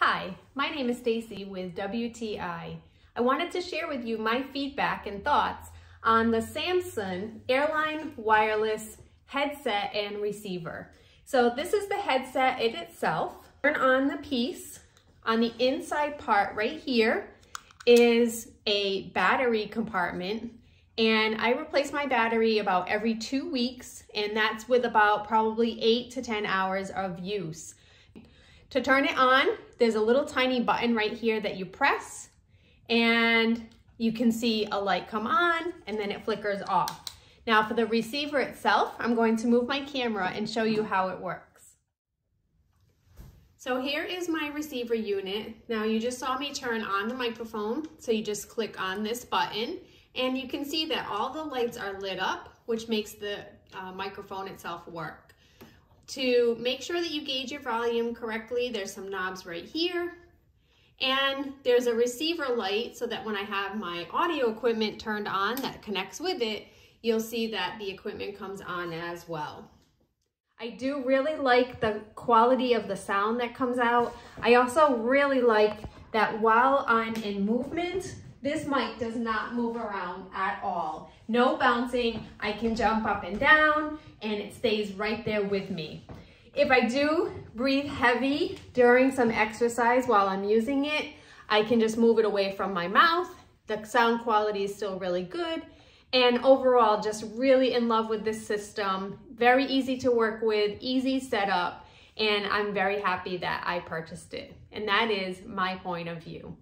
Hi, my name is Stacy with WTI. I wanted to share with you my feedback and thoughts on the Samson Airline Wireless Headset and Receiver. So this is the headset in itself. Turn on the piece. On the inside part right here is a battery compartment, and I replace my battery about every 2 weeks, and that's with about probably 8 to 10 hours of use. To turn it on, there's a little tiny button right here that you press, and you can see a light come on and then it flickers off. Now for the receiver itself, I'm going to move my camera and show you how it works. So here is my receiver unit. Now you just saw me turn on the microphone, so you just click on this button and you can see that all the lights are lit up, which makes the microphone itself work. To make sure that you gauge your volume correctly, there's some knobs right here, and there's a receiver light so that when I have my audio equipment turned on that connects with it, you'll see that the equipment comes on as well. I do really like the quality of the sound that comes out. I also really like that while I'm in movement, this mic does not move around at all. No bouncing. I can jump up and down and it stays right there with me. If I do breathe heavy during some exercise while I'm using it, I can just move it away from my mouth. The sound quality is still really good. And overall, just really in love with this system. Very easy to work with, easy setup, and I'm very happy that I purchased it. And that is my point of view.